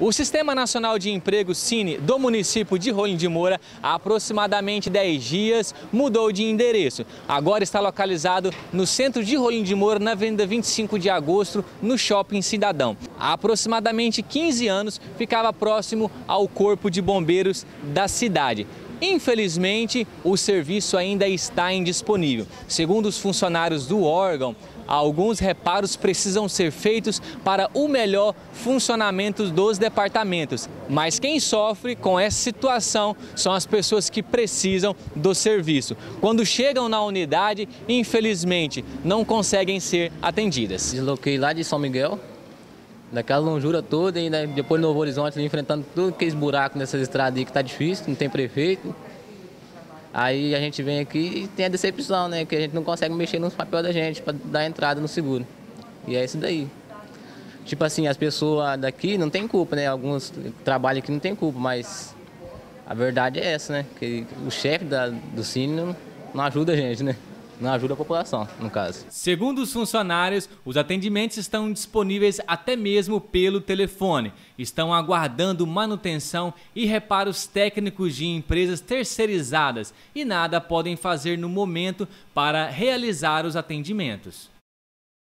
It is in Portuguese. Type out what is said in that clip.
O Sistema Nacional de Emprego Sine do município de Rolim de Moura, há aproximadamente 10 dias, mudou de endereço. Agora está localizado no centro de Rolim de Moura, na Avenida 25 de Agosto, no Shopping Cidadão. Há aproximadamente 15 anos, ficava próximo ao Corpo de Bombeiros da cidade. Infelizmente, o serviço ainda está indisponível. Segundo os funcionários do órgão, alguns reparos precisam ser feitos para o melhor funcionamento dos departamentos. Mas quem sofre com essa situação são as pessoas que precisam do serviço. Quando chegam na unidade, infelizmente, não conseguem ser atendidas. Desloquei lá de São Miguel, daquela lonjura toda, e depois Novo Horizonte, enfrentando todos aqueles buracos nessas estradas aí que tá difícil, não tem prefeito. Aí a gente vem aqui e tem a decepção, né? Que a gente não consegue mexer nos papéis da gente para dar entrada no seguro. E é isso daí. Tipo assim, as pessoas daqui não tem culpa, né? Alguns trabalham aqui não tem culpa, mas a verdade é essa, né? Que o chefe do Sine não ajuda a gente, né? Não ajuda a população, no caso. Segundo os funcionários, os atendimentos estão disponíveis até mesmo pelo telefone. Estão aguardando manutenção e reparos técnicos de empresas terceirizadas e nada podem fazer no momento para realizar os atendimentos.